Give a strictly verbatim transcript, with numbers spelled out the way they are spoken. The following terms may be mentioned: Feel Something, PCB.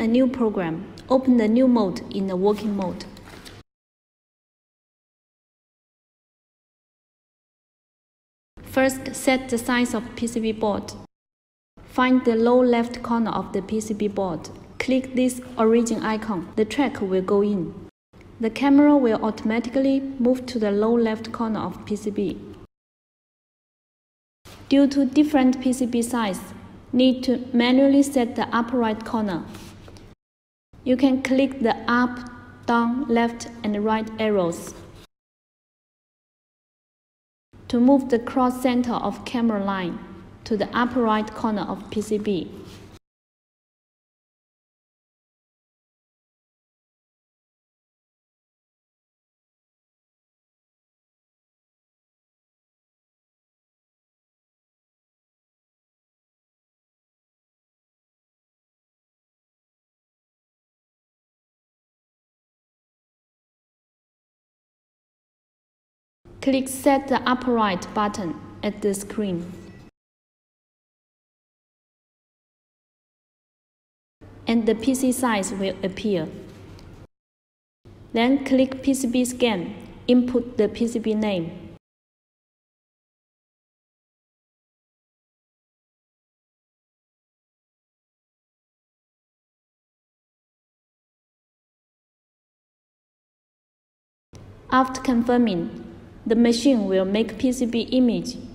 Opening a new program, open the new mode in the working mode. First, set the size of P C B board. Find the lower left corner of the P C B board. Click this origin icon. The track will go in. The camera will automatically move to the lower left corner of P C B. Due to different P C B size, need to manually set the upper right corner. You can click the up, down, left, and right arrows to move the cross center of camera line to the upper right corner of P C B. Click Set the Upper Right button at the screen. And the P C size will appear. Then click P C B Scan. Input the P C B name. After confirming, the machine will make P C B image